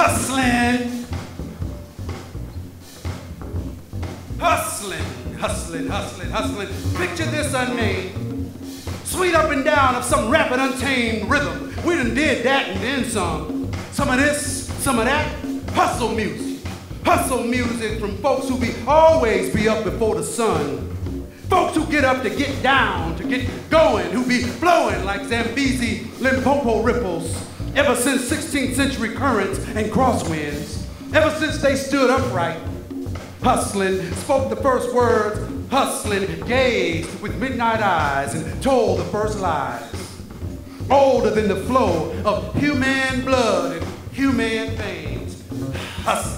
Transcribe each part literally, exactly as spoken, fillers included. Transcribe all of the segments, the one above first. hustling, hustling, hustling, hustling, hustling. Picture this unmade, sweet up and down of some rapid, untamed rhythm. We done did that and then some. Some of this, some of that, hustle music. Hustle music from folks who be always be up before the sun. Folks who get up to get down, to get going, who be flowing like Zambezi Limpopo ripples. Ever since sixteenth century currents and crosswinds, ever since they stood upright, hustling, spoke the first words, hustling, gazed with midnight eyes and told the first lies. Older than the flow of human blood and human veins, hustling.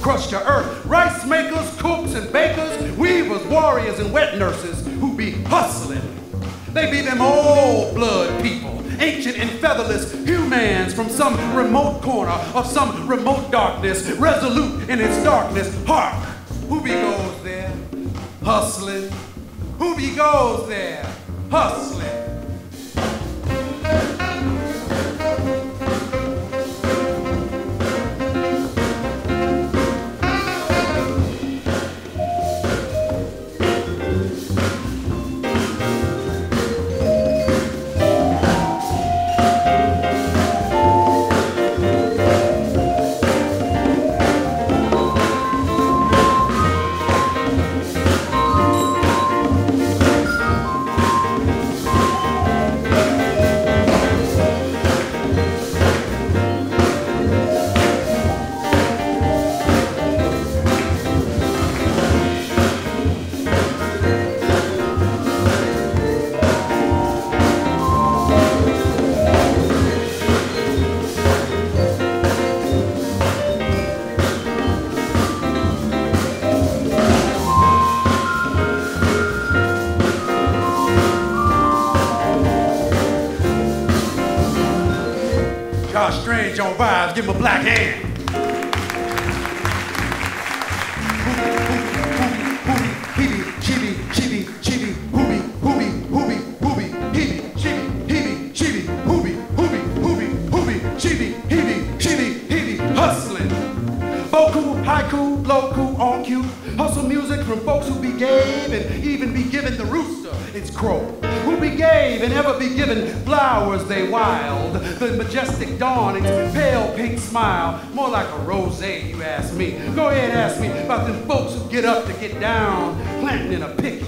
Crushed to earth, rice makers, cooks and bakers, weavers, warriors and wet nurses who be hustling. They be them old blood people, ancient and featherless humans from some remote corner of some remote darkness, resolute in its darkness. Hark, who be goes there, hustling. Who be goes there, hustling. Strange on vibes, give him a black hand. Hustling. Boku, haiku, loku, on cue. Hustle music from folks who be gave and even be given the rooster its crow. Who be gave and ever be given flowers they wild. The majestic dawn, its pale pink smile, more like a rosé, you ask me. Go ahead, ask me about them folks who get up to get down, planting and a picking.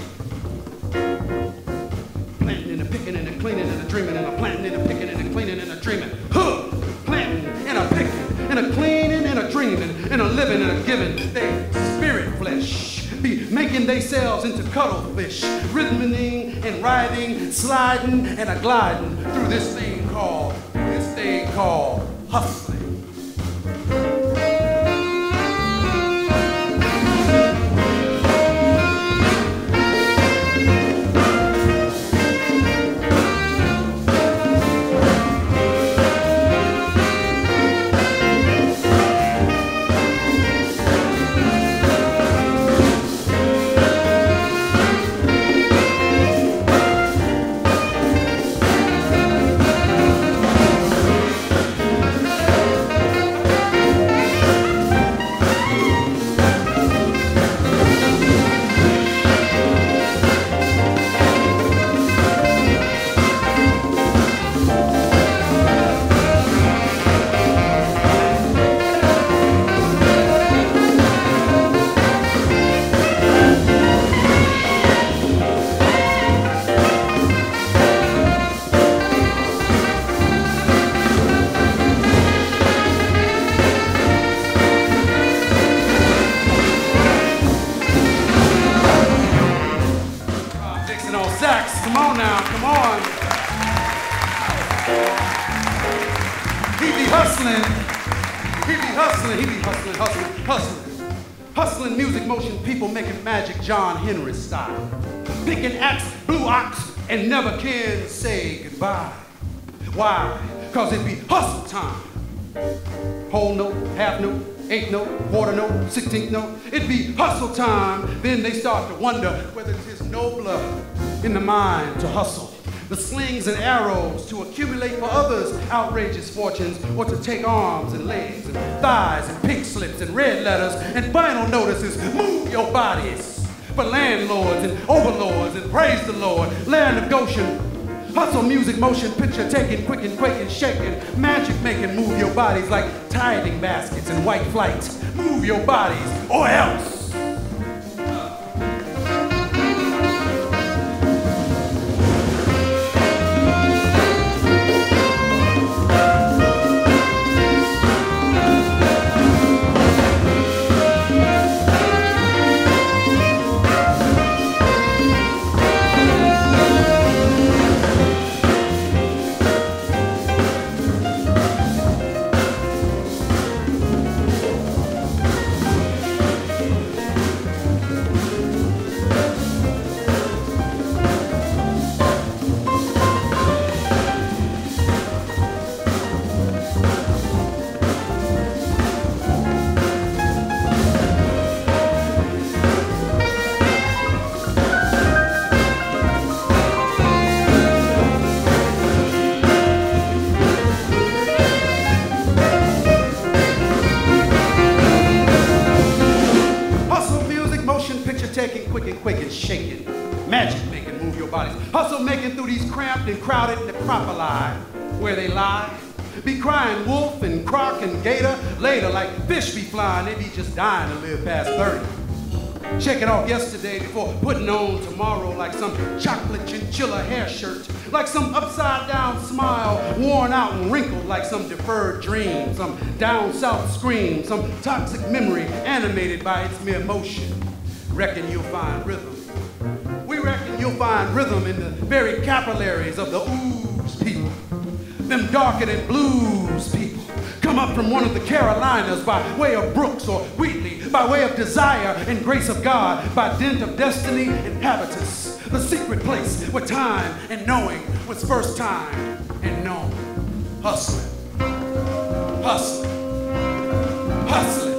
Planting and a picking and a cleaning and a dreaming and a planting and a picking and a cleaning and a dreaming. Huh! Planting and a picking and a cleaning and a dreaming and a living and a giving. They spirit flesh be making themselves into cuttlefish, rhythming and writhing, sliding and a gliding through this thing called. They call hustling. hustling. He be hustling. He be hustling, hustling, hustling. Hustling music, motion, people making magic, John Henry style. Picking axe, blue ox, and never can say goodbye. Why? Cause it be hustle time. Whole note, half note, eighth note, quarter note, sixteenth note. It be hustle time. Then they start to wonder whether it is nobler in the mind to hustle. The slings and arrows to accumulate for others outrageous fortunes, or to take arms and legs and thighs and pink slips and red letters and final notices. Move your bodies. But landlords and overlords, and praise the Lord, land of Goshen. Hustle music, motion, picture taking, quick and quaking, shaking, magic making. Move your bodies like tithing baskets and white flights. Move your bodies or else. Shaking, magic making, move your bodies. Hustle making through these cramped and crowded necropoli where they lie. Be crying wolf and croc and gator later, like fish be flying, they be just dying to live past thirty. Shake it off yesterday before putting on tomorrow, like some chocolate chinchilla hair shirt, like some upside down smile worn out and wrinkled, like some deferred dream, some down south scream, some toxic memory animated by its mere motion. Reckon you'll find rhythm. We reckon you'll find rhythm in the very capillaries of the ooze people. Them darker than blues people come up from one of the Carolinas by way of Brooks or Wheatley, by way of desire and grace of God, by dint of destiny and habitus, the secret place where time and knowing was first time and known. Hustling, hustling, hustling.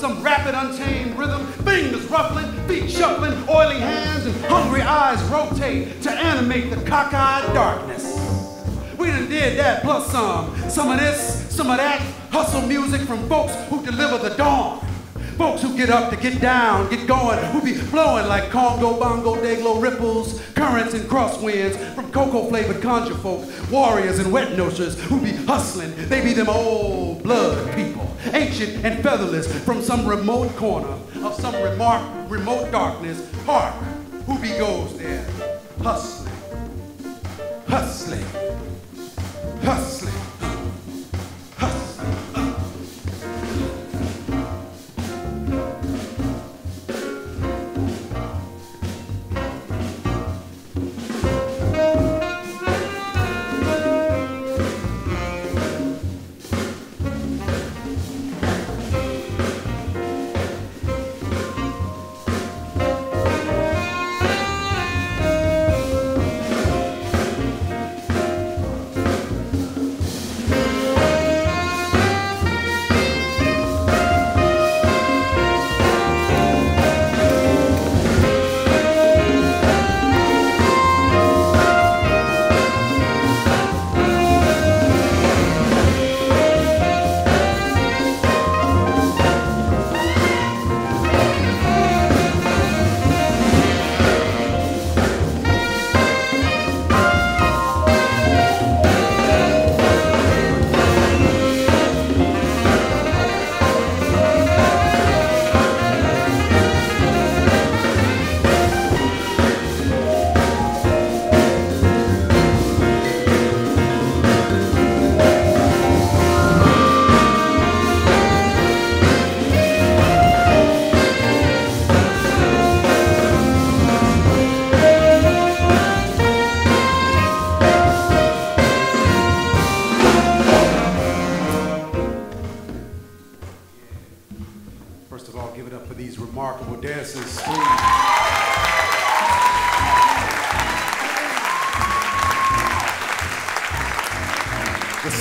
Some rapid, untamed rhythm, fingers ruffling, feet shuffling, oily hands and hungry eyes rotate to animate the cockeyed darkness. We done did that plus some. Some of this, some of that. Hustle music from folks who deliver the dawn. Folks who get up to get down, get going, who be flowing like Congo Bongo Deglo ripples, currents and crosswinds from cocoa-flavored conjure folk, warriors and wet noshers who be hustling. They be them old blood people. Ancient and featherless from some remote corner of some remark, remote darkness. Hark, who be goes there? Hustling, hustling, hustling, hustling.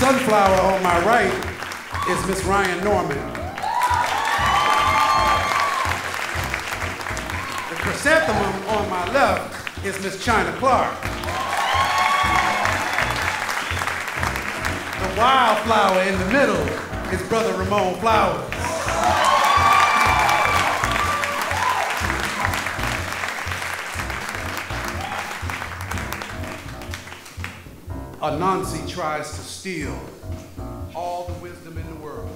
Sunflower on my right is Miss Ryan Norman. The chrysanthemum on my left is Miss China Clark. The wildflower in the middle is Brother Ramon Flowers. Anansi tries to steal all the wisdom in the world.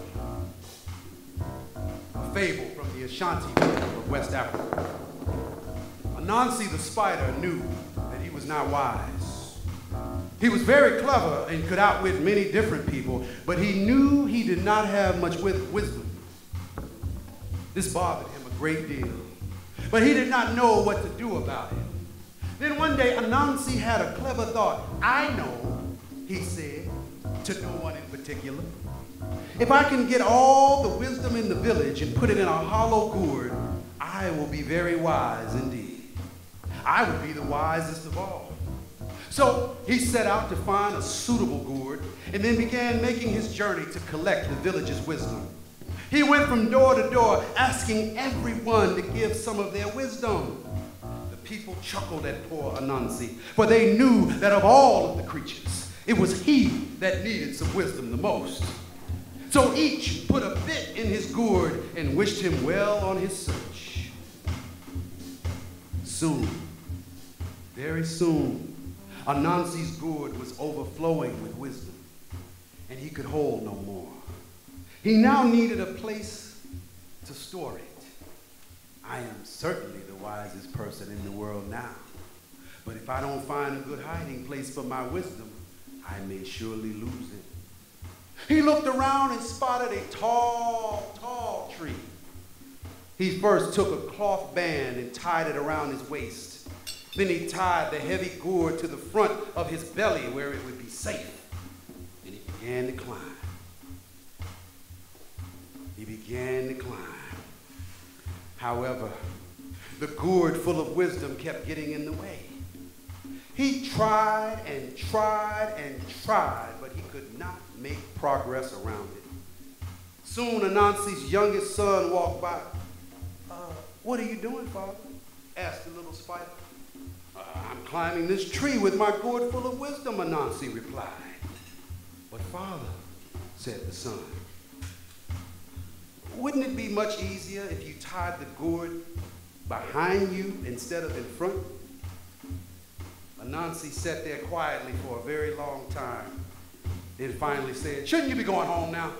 A fable from the Ashanti of West Africa. Anansi the spider knew that he was not wise. He was very clever and could outwit many different people, but he knew he did not have much wisdom. This bothered him a great deal, but he did not know what to do about it. Then one day, Anansi had a clever thought. I know, he said, to no one in particular. If I can get all the wisdom in the village and put it in a hollow gourd, I will be very wise indeed. I will be the wisest of all. So he set out to find a suitable gourd and then began making his journey to collect the village's wisdom. He went from door to door, asking everyone to give some of their wisdom. People chuckled at poor Anansi, for they knew that of all of the creatures, it was he that needed some wisdom the most. So each put a bit in his gourd and wished him well on his search. Soon, very soon, Anansi's gourd was overflowing with wisdom, and he could hold no more. He now needed a place to store it. I am certainly the wisest person in the world now. But if I don't find a good hiding place for my wisdom, I may surely lose it. He looked around and spotted a tall, tall tree. He first took a cloth band and tied it around his waist. Then he tied the heavy gourd to the front of his belly where it would be safe. And he began to climb. He began to climb. However, the gourd full of wisdom kept getting in the way. He tried and tried and tried, but he could not make progress around it. Soon, Anansi's youngest son walked by. Uh, what are you doing, Father? Asked the little spider. Uh, I'm climbing this tree with my gourd full of wisdom, Anansi replied. But Father, said the son, wouldn't it be much easier if you tied the gourd behind you instead of in front? Anansi sat there quietly for a very long time, then finally said, shouldn't you be going home now?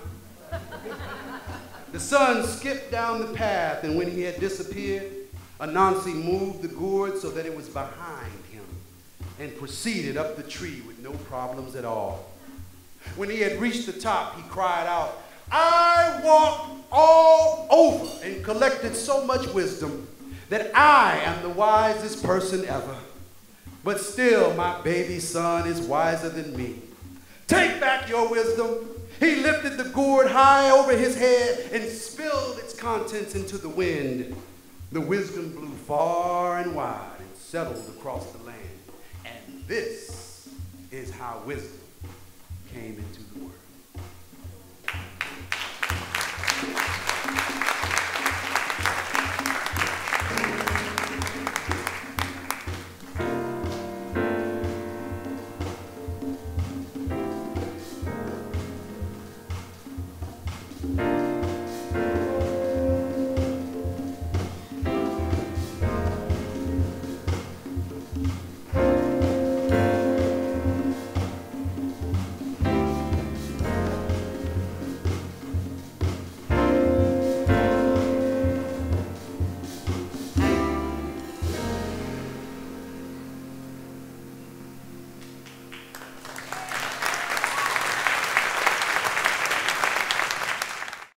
The son skipped down the path, and when he had disappeared, Anansi moved the gourd so that it was behind him and proceeded up the tree with no problems at all. When he had reached the top, he cried out, I walked all over and collected so much wisdom that I am the wisest person ever. But still, my baby son is wiser than me. Take back your wisdom. He lifted the gourd high over his head and spilled its contents into the wind. The wisdom blew far and wide and settled across the land. And this is how wisdom came into the world.